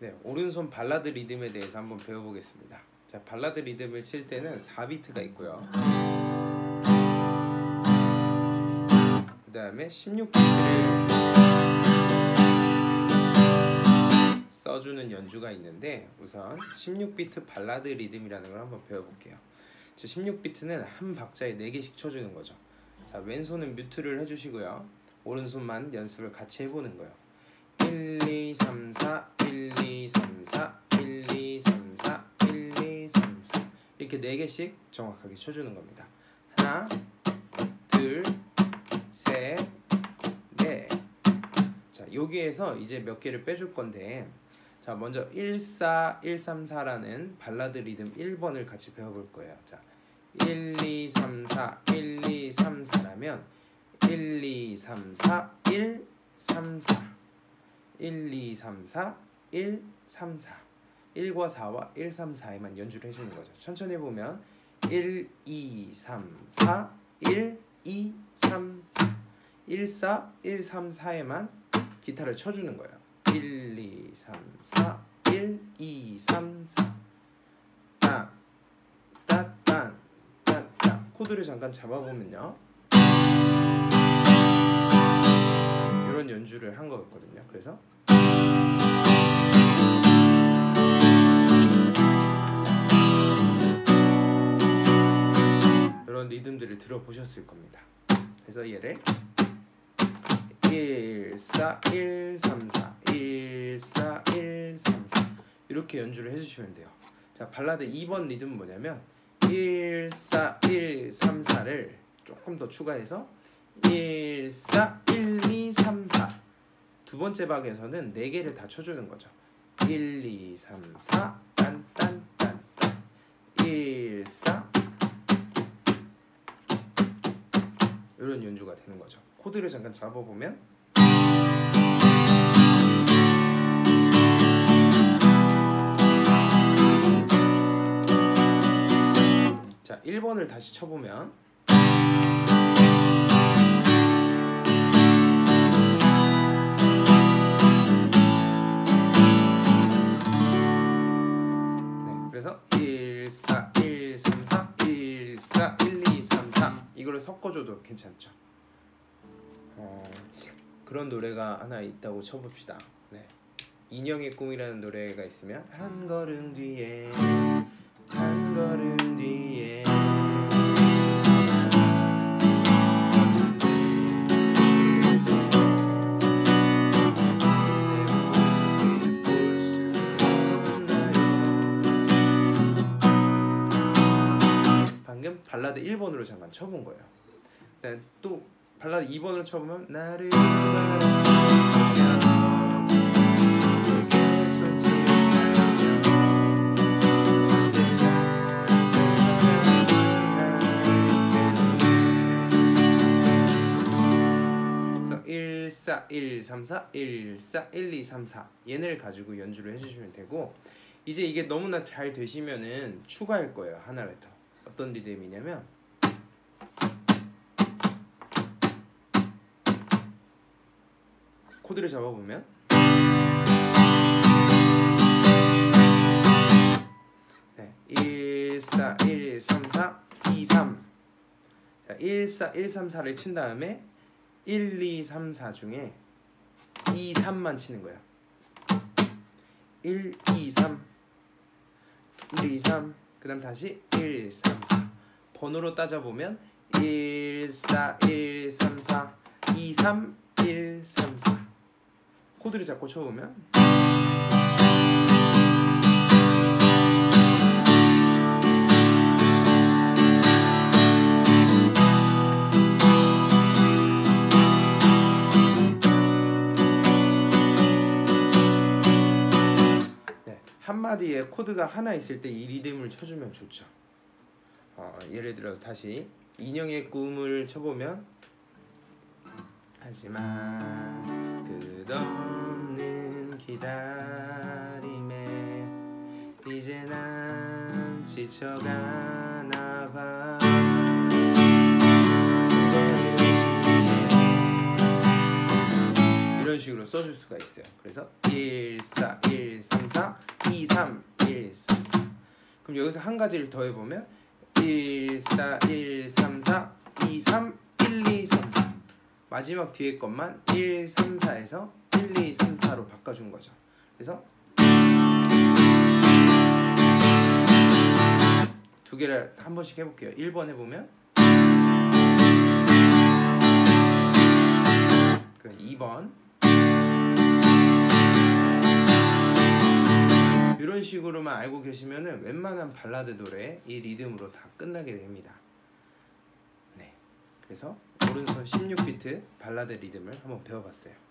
네, 오른손 발라드 리듬에 대해서 한번 배워보겠습니다. 자, 발라드 리듬을 칠 때는 4비트가 있고요. 그 다음에 16비트를 써주는 연주가 있는데 우선 16비트 발라드 리듬이라는 걸 한번 배워볼게요. 16비트는 한 박자에 4개씩 쳐주는 거죠. 자, 왼손은 뮤트를 해주시고요. 오른손만 연습을 같이 해보는 거예요. 1, 2, 3, 4, 1, 2, 3, 4, 1, 2, 3, 4, 1, 2, 3, 4 이렇게 4개씩 정확하게 쳐주는 겁니다. 하나, 둘, 셋, 넷. 자, 여기에서 이제 몇 개를 빼줄 건데 자, 먼저 1, 4, 1, 3, 4라는 발라드 리듬 1번을 같이 배워볼 거예요. 자, 1, 2, 3, 4, 1, 2, 3, 4라면 1, 2, 3, 4, 1, 3, 4 1, 2, 3, 4, 1, 3, 4 1과 4와 1, 3, 4에만 연주를 해주는 거죠. 천천히 해보면 1, 2, 3, 4, 1, 2, 3, 4 1, 4, 1, 3, 4에만 기타를 쳐주는 거예요. 1, 2, 3, 4, 1, 2, 3, 4 딴, 따, 딴, 딴, 딴 코드를 잠깐 잡아보면요 이런 연주를 한 거였거든요. 그래서 이런 리듬들을 들어보셨을 겁니다. 그래서 얘를 1, 4, 1, 3, 4 1, 4, 1, 3, 4 이렇게 연주를 해주시면 돼요. 자, 발라드 2번 리듬은 뭐냐면 1, 4, 1, 3, 4를 조금 더 추가해서 1, 4, 1, 2, 3, 4 두 번째 박에서는 4개를 다 쳐주는 거죠. 1, 2, 3, 4 딴, 딴, 딴, 딴 1, 4 이런 연주가 되는 거죠. 코드를 잠깐 잡아보면 자, 1번을 다시 쳐보면 네, 그래서 1, 4, 1, 3, 4 1, 4, 1, 2, 3, 4 이걸 섞어줘도 괜찮죠. 그런 노래가 하나 있다고 쳐봅시다. 네. 인형의 꿈이라는 노래가 있으면 한 걸음 뒤에 한 걸음 뒤에 방금 발라드 1번으로 잠깐 쳐본 거예요. 네, 또 발라드 2번으로 쳐보면 나를 그래서 1, 4, 1, 3, 4 1, 4, 1, 2, 3, 4 얘네를 가지고 연주를 해주시면 되고 이제 이게 너무나 잘 되시면은 추가할 거예요. 하나를 더. 어떤 리듬이냐면 코드를 잡아보면 네, 1, 4, 1, 3, 4, 2, 3 자, 1, 4, 1, 3, 4를 친 다음에 1, 2, 3, 4 중에 2, 3만 치는 거야. 1, 2, 3 1, 2, 3 그 다음 다시 1, 3, 4 번호로 따져보면 1, 4, 1, 3, 4 2, 3, 1, 3, 4 코드를 잡고 쳐보면 네, 한마디에 코드가 하나 있을 때 이 리듬을 쳐주면 좋죠. 예를 들어서 다시 인형의 꿈을 쳐보면 하지만 끝없는 기다림에 이제 난 지쳐가나 봐 이런 식으로 써줄 수가 있어요. 그래서 1, 4, 1, 3, 4 그럼 여기서 한 가지를 더해보면 1, 4, 1, 3, 4, 2, 3, 1, 2, 3, 4 마지막 뒤에 것만 1, 3, 4에서 1, 2, 3, 4로 바꿔준 거죠. 그래서 두 개를 한 번씩 해볼게요. 1번 해보면 2번 이런 식으로만 알고 계시면은 웬만한 발라드 노래 이 리듬으로 다 끝나게 됩니다. 네, 그래서 오른손 16비트 발라드 리듬을 한번 배워봤어요.